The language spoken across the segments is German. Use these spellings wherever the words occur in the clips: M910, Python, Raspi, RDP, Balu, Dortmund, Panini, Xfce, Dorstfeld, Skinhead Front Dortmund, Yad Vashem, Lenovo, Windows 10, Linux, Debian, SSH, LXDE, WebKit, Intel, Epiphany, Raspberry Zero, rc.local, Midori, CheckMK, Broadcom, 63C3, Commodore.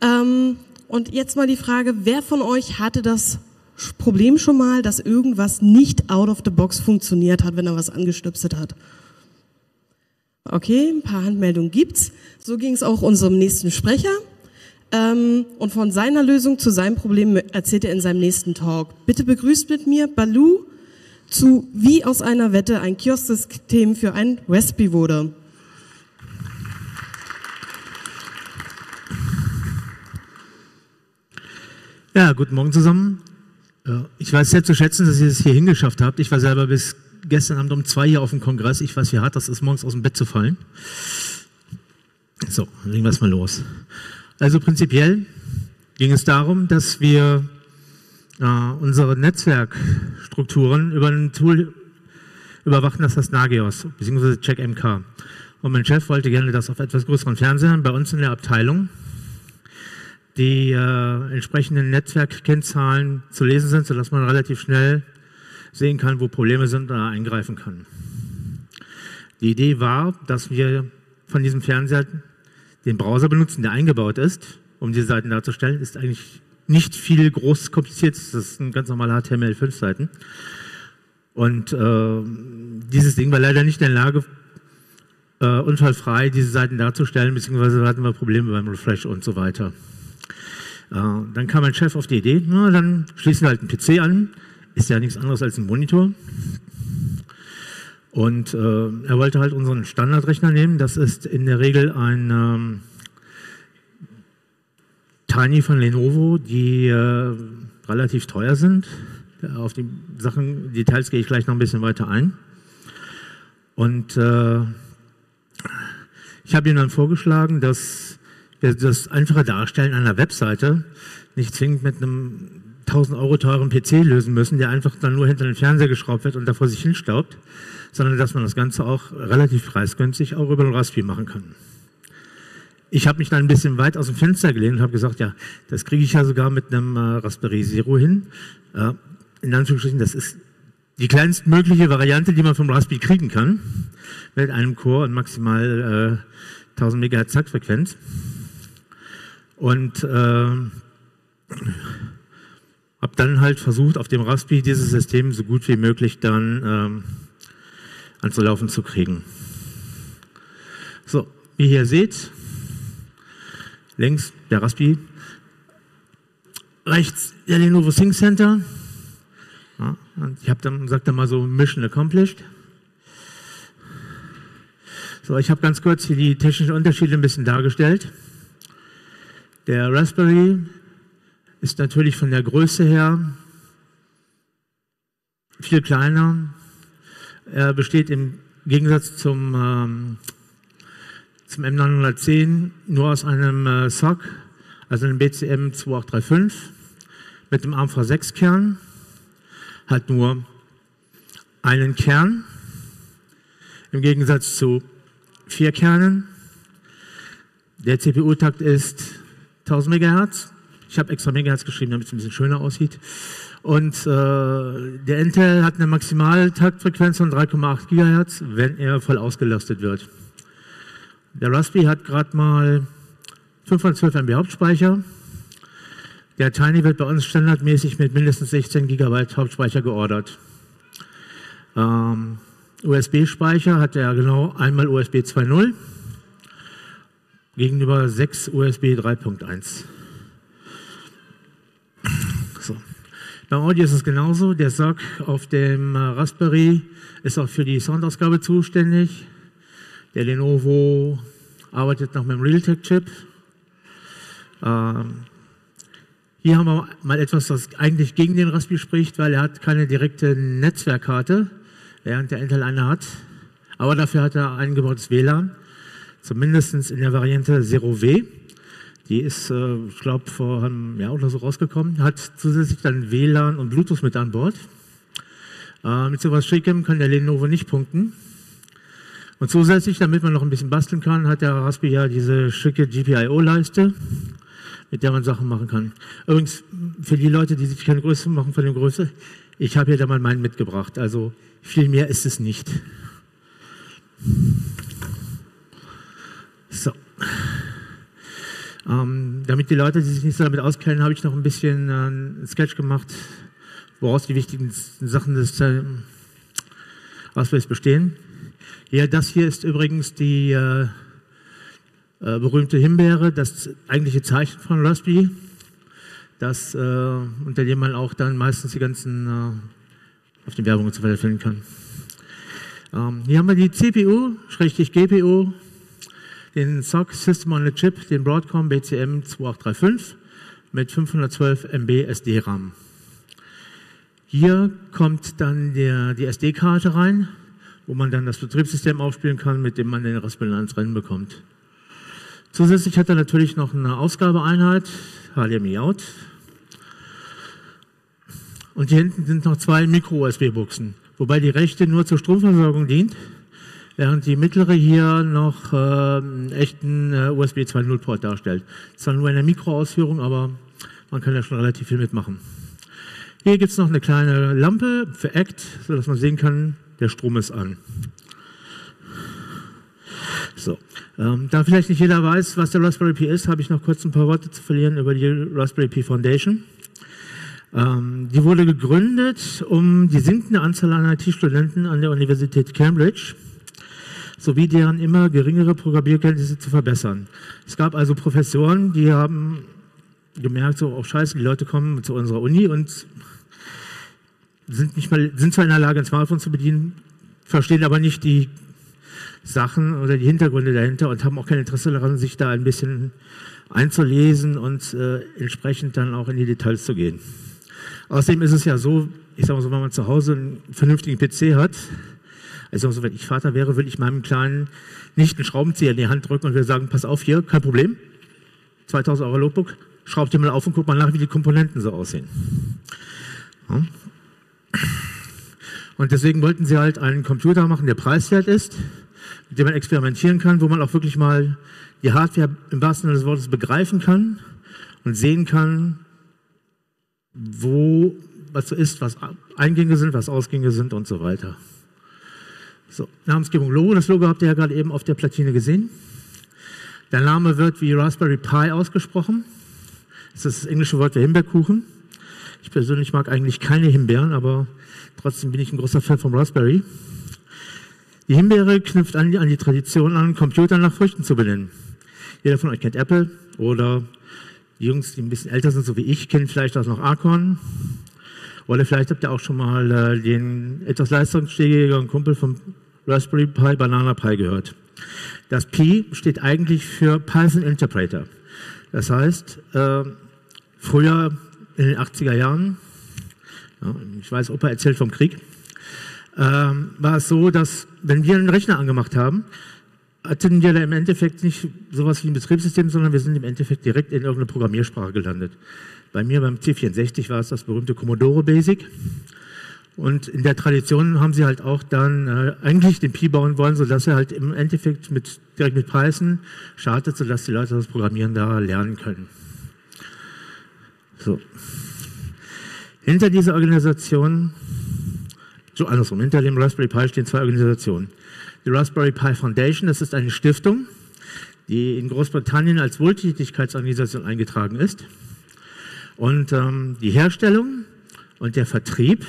Und jetzt mal die Frage, wer von euch hatte das Problem schon mal, dass irgendwas nicht out of the box funktioniert hat, wenn er was angestöpselt hat? Okay, ein paar Handmeldungen gibt's. So ging es auch unserem nächsten Sprecher. Und von seiner Lösung zu seinem Problem erzählt er in seinem nächsten Talk. Bitte begrüßt mit mir Balu zu Wie aus einer Wette ein Kiosk-System für ein Raspi wurde. Ja, guten Morgen zusammen. Ich weiß sehr zu schätzen, dass ihr es hier hingeschafft habt. Ich war selber bis gestern Abend um 2 hier auf dem Kongress. Ich weiß, wie hart das ist, morgens aus dem Bett zu fallen. So, dann legen wir es mal los. Also prinzipiell ging es darum, dass wir unsere Netzwerkstrukturen über ein Tool überwachen, das heißt Nagios, bzw. CheckMK. Und mein Chef wollte gerne das auf etwas größeren Fernsehern bei uns in der Abteilung, die entsprechenden Netzwerkkennzahlen zu lesen sind, sodass man relativ schnell sehen kann, wo Probleme sind oder eingreifen kann. Die Idee war, dass wir von diesem Fernseher den Browser benutzen, der eingebaut ist, um diese Seiten darzustellen. Ist eigentlich nicht viel groß kompliziertes, das sind ganz normale HTML5-Seiten. Und dieses Ding war leider nicht in der Lage, unfallfrei diese Seiten darzustellen, beziehungsweise hatten wir Probleme beim Refresh und so weiter. Dann kam mein Chef auf die Idee, na, dann schließen wir halt einen PC an, ist ja nichts anderes als ein Monitor. Und er wollte halt unseren Standardrechner nehmen, das ist in der Regel ein Tiny von Lenovo, die relativ teuer sind. Auf die Sachen, Details gehe ich gleich noch ein bisschen weiter ein. Und ich habe ihm dann vorgeschlagen, dass wir das einfache Darstellen einer Webseite nicht zwingend mit einem 1000 € teuren PC lösen müssen, der einfach dann nur hinter den Fernseher geschraubt wird und davor sich hinstaubt, sondern dass man das Ganze auch relativ preisgünstig auch über den Raspberry machen kann. Ich habe mich dann ein bisschen weit aus dem Fenster gelehnt und habe gesagt, ja, das kriege ich ja sogar mit einem Raspberry Zero hin. In Anführungsstrichen, das ist die kleinstmögliche Variante, die man vom Raspberry kriegen kann, mit einem Core und maximal 1000 MHz Taktfrequenz. Und habe dann halt versucht, auf dem Raspberry dieses System so gut wie möglich dann anzulaufen zu kriegen. So, wie ihr hier seht, links der Raspberry, rechts der Lenovo Sync Center. Ja, und ich habe dann, sagt dann mal so, Mission accomplished. So, ich habe ganz kurz hier die technischen Unterschiede ein bisschen dargestellt. Der Raspberry ist natürlich von der Größe her viel kleiner. Er besteht im Gegensatz zum M910 nur aus einem SoC, also einem BCM2835 mit dem ARMv6-Kern, hat nur einen Kern, im Gegensatz zu 4 Kernen. Der CPU-Takt ist 1000 MHz. Ich habe extra Megahertz geschrieben, damit es ein bisschen schöner aussieht. Und der Intel hat eine Maximaltaktfrequenz von 3,8 GHz, wenn er voll ausgelastet wird. Der Raspberry hat gerade mal 512 MB Hauptspeicher. Der Tiny wird bei uns standardmäßig mit mindestens 16 GB Hauptspeicher geordert. USB-Speicher hat er genau einmal USB 2.0 gegenüber 6 USB 3.1. So. Beim Audio ist es genauso. Der SoC auf dem Raspberry ist auch für die Soundausgabe zuständig. Der Lenovo arbeitet noch mit dem Realtek-Chip. Hier haben wir mal etwas, das eigentlich gegen den Raspberry spricht, weil er hat keine direkte Netzwerkkarte, während der Intel eine hat. Aber dafür hat er eingebautes WLAN, zumindest in der Variante 0W. Die ist, ich glaube, vor einem Jahr oder so rausgekommen. Hat zusätzlich dann WLAN und Bluetooth mit an Bord. Mit sowas Schickem kann der Lenovo nicht punkten. Und zusätzlich, damit man noch ein bisschen basteln kann, hat der Raspberry ja diese schicke GPIO-Leiste, mit der man Sachen machen kann. Übrigens, für die Leute, die sich keine Größe machen von der Größe, ich habe hier da mal meinen mitgebracht. Also viel mehr ist es nicht. So. Damit die Leute, die sich nicht so damit auskennen, habe ich noch ein bisschen einen Sketch gemacht, woraus die wichtigen Sachen des Raspberries bestehen. Ja, das hier ist übrigens die berühmte Himbeere, das eigentliche Zeichen von Raspberry, das unter dem man auch dann meistens die ganzen auf den Werbungen zu finden kann. Hier haben wir die CPU, GPU, den SOC System on a Chip, den Broadcom BCM2835 mit 512 MB SD-RAM. Hier kommt dann die SD-Karte rein, wo man dann das Betriebssystem aufspielen kann, mit dem man den Raspberry ans Rennen bekommt. Zusätzlich hat er natürlich noch eine Ausgabeeinheit, HDMI-Out. Und hier hinten sind noch zwei Micro-USB-Buchsen, wobei die rechte nur zur Stromversorgung dient, während die mittlere hier noch einen echten USB 2.0-Port darstellt. Zwar nur in der Mikroausführung, aber man kann ja schon relativ viel mitmachen. Hier gibt es noch eine kleine Lampe für ACT, sodass man sehen kann, der Strom ist an. So. Da vielleicht nicht jeder weiß, was der Raspberry Pi ist, habe ich noch kurz ein paar Worte zu verlieren über die Raspberry Pi Foundation. Die wurde gegründet, um die sinkende Anzahl an IT-Studenten an der Universität Cambridge sowie deren immer geringere Programmierkenntnisse zu verbessern. Es gab also Professoren, die haben gemerkt, so, oh scheiße, die Leute kommen zu unserer Uni und sind zwar in der Lage, ein Smartphone zu bedienen, verstehen aber nicht die Sachen oder die Hintergründe dahinter und haben auch kein Interesse daran, sich da ein bisschen einzulesen und entsprechend dann auch in die Details zu gehen. Außerdem ist es ja so, ich sage mal so, wenn man zu Hause einen vernünftigen PC hat, also wenn ich Vater wäre, würde ich meinem Kleinen nicht einen Schraubenzieher in die Hand drücken und wir sagen, pass auf hier, kein Problem, 2000 Euro Notebook, schraub dir mal auf und guck mal nach, wie die Komponenten so aussehen. Ja. Und deswegen wollten sie halt einen Computer machen, der preiswert ist, mit dem man experimentieren kann, wo man auch wirklich mal die Hardware im wahrsten Sinne des Wortes begreifen kann und sehen kann, wo was ist, was Eingänge sind, was Ausgänge sind und so weiter. So, Namensgebung Logo. Das Logo habt ihr ja gerade eben auf der Platine gesehen. Der Name wird wie Raspberry Pi ausgesprochen. Das ist das englische Wort für Himbeerkuchen. Ich persönlich mag eigentlich keine Himbeeren, aber trotzdem bin ich ein großer Fan vom Raspberry. Die Himbeere knüpft an die Tradition an, Computer nach Früchten zu benennen. Jeder von euch kennt Apple oder die Jungs, die ein bisschen älter sind, so wie ich, kennen vielleicht auch noch Acorn. Oder vielleicht habt ihr auch schon mal den etwas leistungsfähigeren Kumpel vom Raspberry Pi, Banana Pi gehört. Das Pi steht eigentlich für Python Interpreter. Das heißt, früher in den 80er Jahren, ja, ich weiß, Opa erzählt vom Krieg, war es so, dass wenn wir einen Rechner angemacht haben, hatten wir da im Endeffekt nicht sowas wie ein Betriebssystem, sondern wir sind im Endeffekt direkt in irgendeine Programmiersprache gelandet. Bei mir beim C64 war es das berühmte Commodore Basic. Und in der Tradition haben sie halt auch dann eigentlich den Pi bauen wollen, sodass er halt im Endeffekt direkt mit Python startet, sodass die Leute das Programmieren da lernen können. So. Hinter dieser Organisation, so andersrum, hinter dem Raspberry Pi stehen zwei Organisationen. Die Raspberry Pi Foundation, das ist eine Stiftung, die in Großbritannien als Wohltätigkeitsorganisation eingetragen ist. Und die Herstellung und der Vertrieb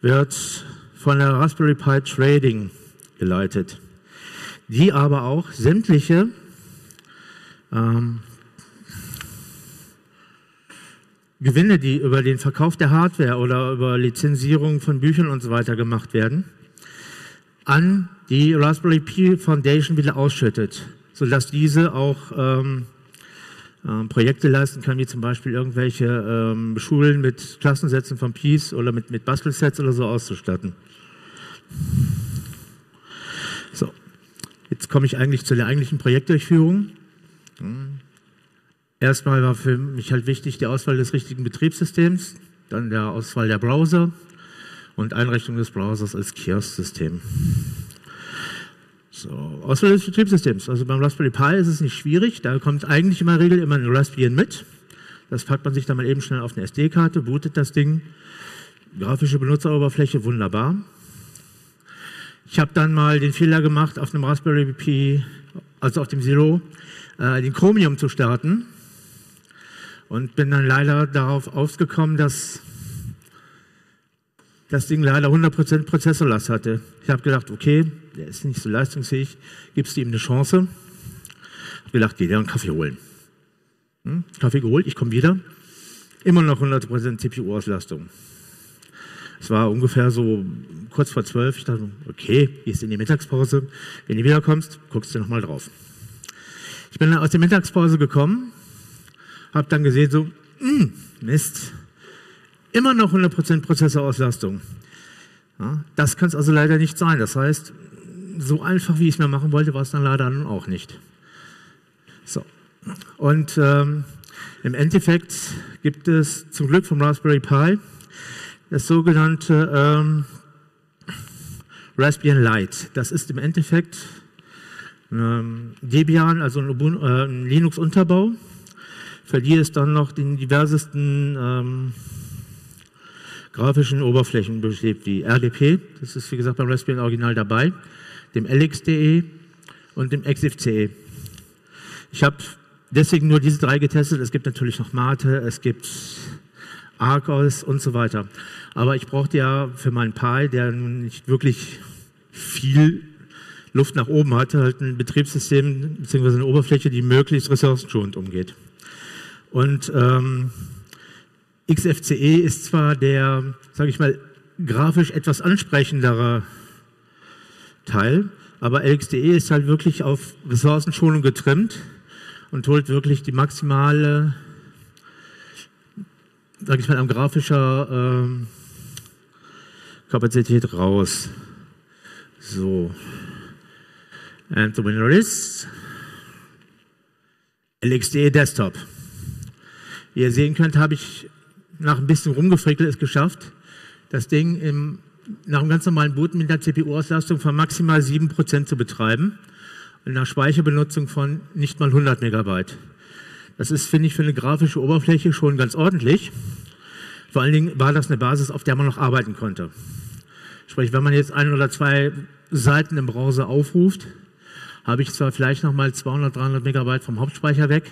wird von der Raspberry Pi Trading geleitet, die aber auch sämtliche Gewinne, die über den Verkauf der Hardware oder über Lizenzierung von Büchern und so weiter gemacht werden, an die Raspberry Pi Foundation wieder ausschüttet, sodass diese auch Projekte leisten kann, wie zum Beispiel irgendwelche Schulen mit Klassensätzen von Pis oder mit Bastelsets oder so auszustatten. So, jetzt komme ich eigentlich zu der eigentlichen Projektdurchführung. Erstmal war für mich halt wichtig die Auswahl des richtigen Betriebssystems, dann der Auswahl der Browser und Einrichtung des Browsers als Kiosk-System. So, Auswahl des Betriebssystems. Also beim Raspberry Pi ist es nicht schwierig, da kommt eigentlich in der Regel immer ein Raspbian mit. Das packt man sich dann mal eben schnell auf eine SD-Karte, bootet das Ding. Grafische Benutzeroberfläche, wunderbar. Ich habe dann mal den Fehler gemacht, auf einem Raspberry Pi also auf dem Zero, den Chromium zu starten. Und bin dann leider darauf ausgekommen, dass das Ding leider 100% Prozessorlast hatte. Ich habe gedacht, okay, der ist nicht so leistungsfähig, gibst du ihm eine Chance. Ich habe gedacht, geh dir einen Kaffee holen. Kaffee geholt, ich komme wieder. Immer noch 100% CPU-Auslastung. Es war ungefähr so kurz vor 12. Ich dachte, okay, gehst in die Mittagspause. Wenn du wiederkommst, guckst du nochmal drauf. Ich bin dann aus der Mittagspause gekommen, habe dann gesehen, so, Mist, immer noch 100% Prozessorauslastung. Ja, das kann es also leider nicht sein. Das heißt, so einfach, wie ich es mir machen wollte, war es dann leider nun auch nicht. So. Und im Endeffekt gibt es zum Glück vom Raspberry Pi das sogenannte Raspbian Lite. Das ist im Endeffekt Debian, also ein Linux-Unterbau, für die es dann noch den diversesten grafischen Oberflächen besteht, wie RDP, das ist wie gesagt beim Raspbian Original dabei, dem LXDE und dem Xfce. Ich habe deswegen nur diese drei getestet, es gibt natürlich noch Mate, es gibt Arcos und so weiter. Aber ich brauchte ja für meinen Pi, der nicht wirklich viel Luft nach oben hatte, halt ein Betriebssystem bzw. eine Oberfläche, die möglichst ressourcenschonend umgeht. Und Xfce ist zwar der, sage ich mal, grafisch etwas ansprechendere Teil, aber LXDE ist halt wirklich auf Ressourcenschonung getrimmt und holt wirklich die maximale, sage ich mal, an grafischer Kapazität raus. So. And the winner is LXDE Desktop. Wie ihr sehen könnt, habe ich nach ein bisschen rumgefrickelt es geschafft, das Ding nach einem ganz normalen Boot mit einer CPU-Auslastung von maximal 7% zu betreiben und einer Speicherbenutzung von nicht mal 100 Megabyte. Das ist, finde ich, für eine grafische Oberfläche schon ganz ordentlich. Vor allen Dingen war das eine Basis, auf der man noch arbeiten konnte. Sprich, wenn man jetzt ein oder zwei Seiten im Browser aufruft, habe ich zwar vielleicht nochmal 200, 300 Megabyte vom Hauptspeicher weg,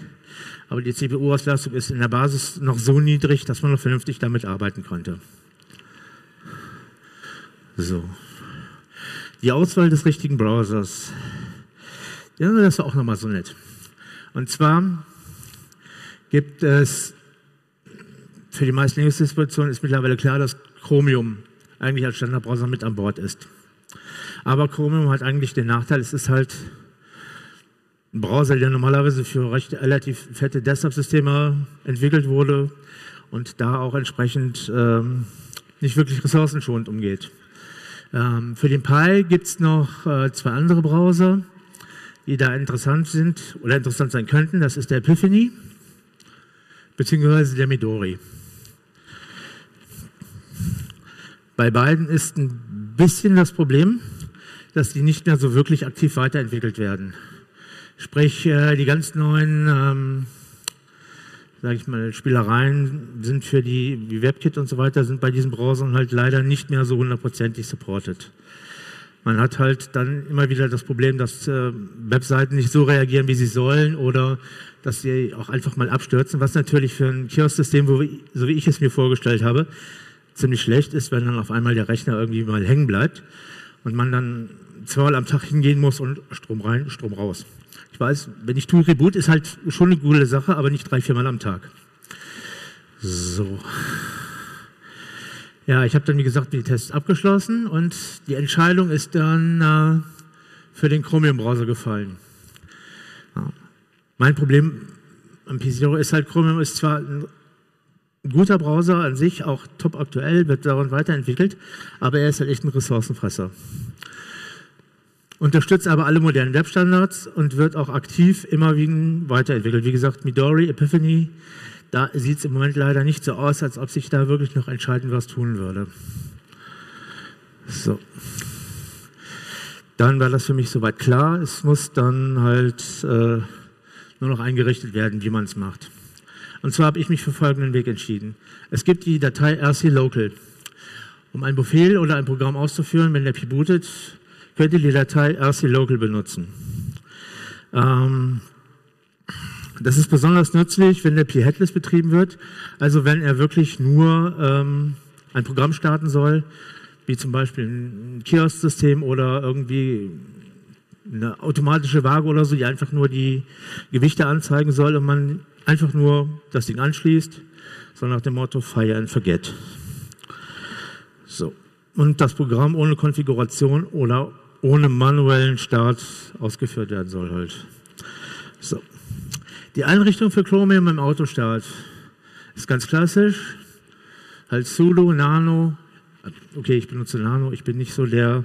aber die CPU-Auslastung ist in der Basis noch so niedrig, dass man noch vernünftig damit arbeiten konnte. So. Die Auswahl des richtigen Browsers. Ja, das war auch nochmal so nett. Und zwar gibt es, für die meisten Linux-Distributionen ist mittlerweile klar, dass Chromium eigentlich als Standardbrowser mit an Bord ist. Aber Chromium hat eigentlich den Nachteil, es ist halt ein Browser, der normalerweise für relativ fette Desktop-Systeme entwickelt wurde und da auch entsprechend nicht wirklich ressourcenschonend umgeht. Für den Pi gibt es noch zwei andere Browser, die da interessant sind oder interessant sein könnten. Das ist der Epiphany bzw. der Midori. Bei beiden ist ein bisschen das Problem, dass die nicht mehr so wirklich aktiv weiterentwickelt werden. Sprich, die ganz neuen sag ich mal, Spielereien sind für die wie WebKit und so weiter, sind bei diesen Browsern halt leider nicht mehr so hundertprozentig supported. Man hat halt dann immer wieder das Problem, dass Webseiten nicht so reagieren, wie sie sollen oder dass sie auch einfach mal abstürzen, was natürlich für ein Kiosk-System, so wie ich es mir vorgestellt habe, ziemlich schlecht ist, wenn dann auf einmal der Rechner irgendwie mal hängen bleibt und man dann zweimal am Tag hingehen muss und Strom rein, Strom raus. Ich weiß, wenn ich tue, Reboot ist halt schon eine coole Sache, aber nicht 3-4 Mal am Tag. So. Ja, ich habe dann, wie gesagt, die Tests abgeschlossen und die Entscheidung ist dann für den Chromium-Browser gefallen. Ja. Mein Problem am PC ist halt, Chromium ist zwar ein guter Browser an sich, auch top aktuell, wird daran weiterentwickelt, aber er ist halt echt ein Ressourcenfresser. Unterstützt aber alle modernen Webstandards und wird auch aktiv immer weiterentwickelt. Wie gesagt, Midori, Epiphany, da sieht es im Moment leider nicht so aus, als ob sich da wirklich noch entscheidend was tun würde. So. Dann war das für mich soweit klar. Es muss dann halt nur noch eingerichtet werden, wie man es macht. Und zwar habe ich mich für folgenden Weg entschieden. Es gibt die Datei rc.local. Um einen Befehl oder ein Programm auszuführen, wenn der Pi bootet, könnt ihr die Datei rc.local benutzen. Das ist besonders nützlich, wenn der Pi Headless betrieben wird, also wenn er wirklich nur ein Programm starten soll, wie zum Beispiel ein Kiosk-System oder irgendwie eine automatische Waage oder so, die einfach nur die Gewichte anzeigen soll und man einfach nur das Ding anschließt, so nach dem Motto Fire and Forget. So. Und das Programm ohne Konfiguration oder ohne manuellen Start ausgeführt werden soll halt. So. Die Einrichtung für Chromium im Autostart ist ganz klassisch. Halt sudo, nano. Okay, ich benutze nano, ich bin nicht so der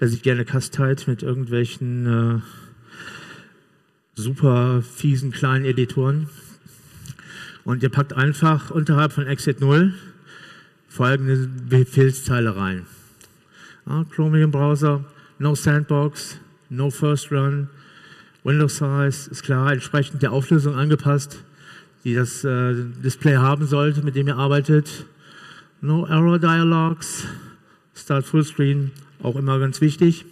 sich gerne kasteit mit irgendwelchen super fiesen kleinen Editoren. Und ihr packt einfach unterhalb von exit 0 folgende Befehlszeile rein. Ja, Chromium Browser, no sandbox, no first run, Windows Size ist klar, entsprechend der Auflösung angepasst, die das Display haben sollte, mit dem ihr arbeitet. No error dialogs, start fullscreen, auch immer ganz wichtig.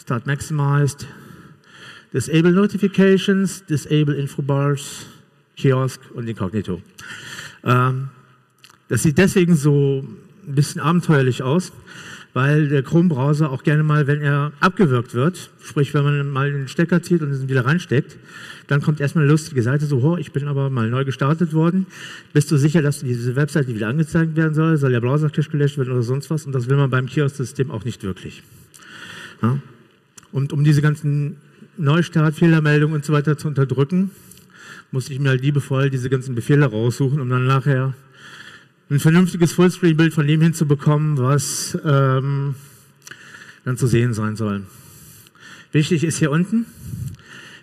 Start maximized, disable notifications, disable infobars, Kiosk und Incognito. Das sieht deswegen so ein bisschen abenteuerlich aus, weil der Chrome-Browser auch gerne mal, wenn er abgewürgt wird, sprich, wenn man mal den Stecker zieht und ihn wieder reinsteckt, dann kommt erstmal eine lustige Seite, so, oh, ich bin aber mal neu gestartet worden, bist du sicher, dass diese Webseite, die wieder angezeigt werden soll, soll der Browser-Cache gelöscht werden oder sonst was, und das will man beim Kiosk-System auch nicht wirklich. Ja? Und um diese ganzen Neustart, Fehlermeldungen und so weiter zu unterdrücken, musste ich mir halt liebevoll diese ganzen Befehle raussuchen, um dann nachher ein vernünftiges Fullscreen-Bild von dem hinzubekommen, was dann zu sehen sein soll. Wichtig ist hier unten,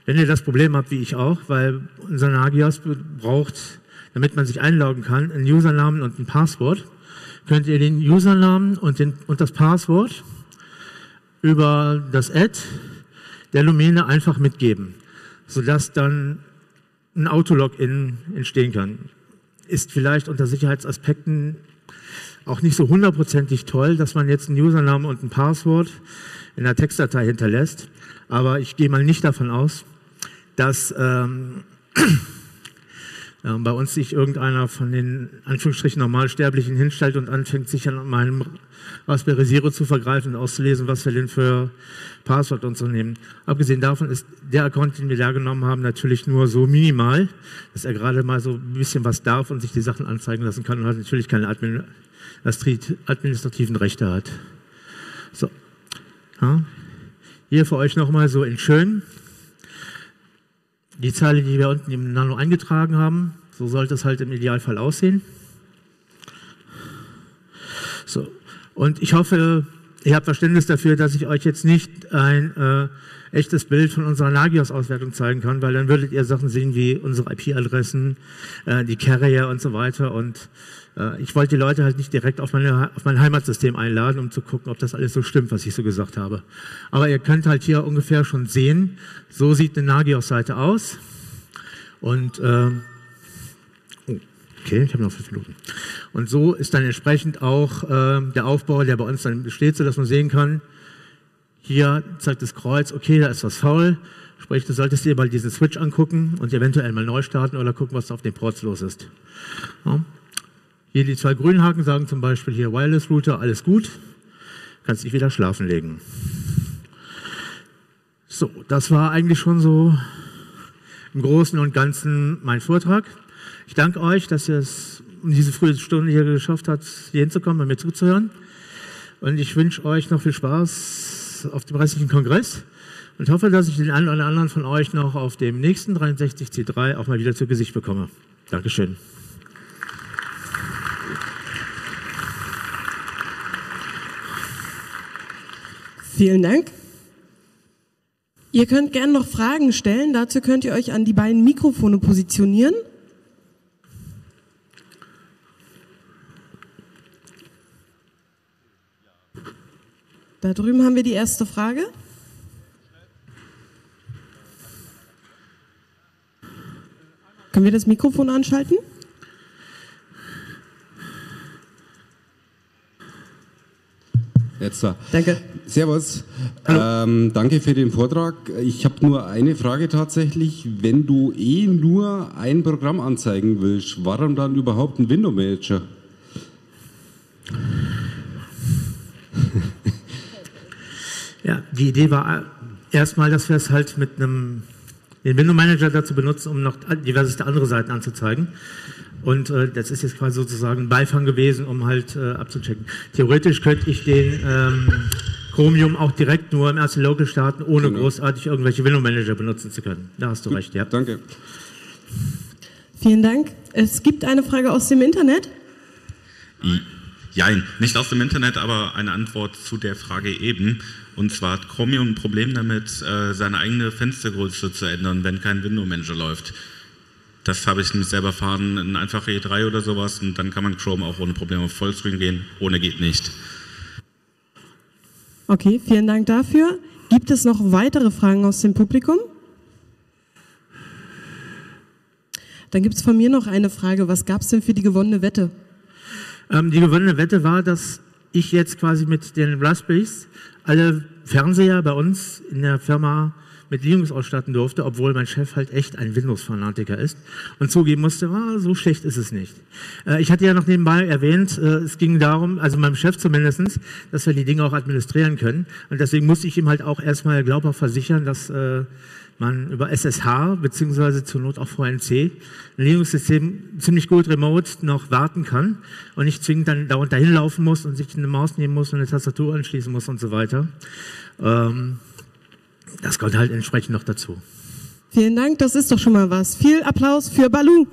wenn ihr das Problem habt, wie ich auch, weil unser Nagios braucht, damit man sich einloggen kann, einen Usernamen und ein Passwort, könnt ihr den Usernamen und das Passwort über das Ad der Domäne einfach mitgeben, sodass dann ein Auto-Login entstehen kann. Ist vielleicht unter Sicherheitsaspekten auch nicht so hundertprozentig toll, dass man jetzt einen Usernamen und ein Passwort in der Textdatei hinterlässt. Aber ich gehe mal nicht davon aus, dass bei uns sich irgendeiner von den Anführungsstrichen Normalsterblichen hinstellt und anfängt, sich an meinem Raspberry Zero zu vergreifen und auszulesen, was wir denn für Passwort und so nehmen. Abgesehen davon ist der Account, den wir da genommen haben, natürlich nur so minimal, dass er gerade mal so ein bisschen was darf und sich die Sachen anzeigen lassen kann und hat natürlich keine administrativen Rechte hat. So. Ja. Hier für euch nochmal so in schön. Die Zeile, die wir unten im Nano eingetragen haben, so sollte es halt im Idealfall aussehen. So. Und ich hoffe, ihr habt Verständnis dafür, dass ich euch jetzt nicht ein echtes Bild von unserer Nagios-Auswertung zeigen kann, weil dann würdet ihr Sachen sehen wie unsere IP-Adressen, die Carrier und so weiter. Und ich wollte die Leute halt nicht direkt auf mein Heimatsystem einladen, um zu gucken, ob das alles so stimmt, was ich so gesagt habe. Aber ihr könnt halt hier ungefähr schon sehen, so sieht eine Nagios-Seite aus. Und okay, ich habe noch 5 Minuten. Und so ist dann entsprechend auch der Aufbau, der bei uns dann besteht, sodass man sehen kann, hier zeigt das Kreuz, okay, da ist was faul. Sprich, du solltest dir mal diesen Switch angucken und eventuell mal neu starten oder gucken, was auf den Ports los ist. Ja. Hier die 2 grünen Haken sagen zum Beispiel hier Wireless Router, alles gut, kannst dich wieder schlafen legen. So, das war eigentlich schon so im Großen und Ganzen mein Vortrag. Ich danke euch, dass ihr es um diese frühe Stunde hier geschafft habt, hier hinzukommen und mir zuzuhören. Und ich wünsche euch noch viel Spaß auf dem restlichen Kongress und hoffe, dass ich den einen oder anderen von euch noch auf dem nächsten 63C3 auch mal wieder zu Gesicht bekomme. Dankeschön. Vielen Dank. Ihr könnt gerne noch Fragen stellen. Dazu könnt ihr euch an die beiden Mikrofone positionieren. Da drüben haben wir die erste Frage. Können wir das Mikrofon anschalten? Jetzt da. Danke. Servus. Danke für den Vortrag. Ich habe nur eine Frage tatsächlich. Wenn du nur ein Programm anzeigen willst, warum dann überhaupt ein Window Manager? Ja, die Idee war erstmal, dass wir es halt mit einem Window Manager dazu benutzen, um noch diverse andere Seiten anzuzeigen. Und das ist jetzt quasi sozusagen ein Beifang gewesen, um halt abzuchecken. Theoretisch könnte ich den Chromium auch direkt nur im rc.local starten, ohne großartig irgendwelche Window Manager benutzen zu können. Da hast du recht, ja. Danke. Vielen Dank. Es gibt eine Frage aus dem Internet. Jein, nicht aus dem Internet, aber eine Antwort zu der Frage eben. Und zwar hat Chromium ein Problem damit, seine eigene Fenstergröße zu ändern, wenn kein Window Manager läuft. Das habe ich nämlich selber erfahren, ein einfacher E3 oder sowas, und dann kann man Chrome auch ohne Probleme auf Vollscreen gehen. Ohne geht nicht. Okay, vielen Dank dafür. Gibt es noch weitere Fragen aus dem Publikum? Dann gibt es von mir noch eine Frage. Was gab es denn für die gewonnene Wette? Die gewonnene Wette war, dass ich jetzt quasi mit den Raspberries alle Fernseher bei uns in der Firma mit Linux ausstatten durfte, obwohl mein Chef halt echt ein Windows-Fanatiker ist und zugeben musste, ah, so schlecht ist es nicht. Ich hatte ja noch nebenbei erwähnt, es ging darum, also meinem Chef zumindest, dass wir die Dinge auch administrieren können, und deswegen musste ich ihm halt auch erstmal glaubhaft versichern, dass man über SSH beziehungsweise zur Not auch VNC ein Linux-System ziemlich gut remote noch warten kann und nicht zwingend dann dauernd dahin laufen muss und sich eine Maus nehmen muss und eine Tastatur anschließen muss und so weiter. Das kommt halt entsprechend noch dazu. Vielen Dank, das ist doch schon mal was. Viel Applaus für Balu.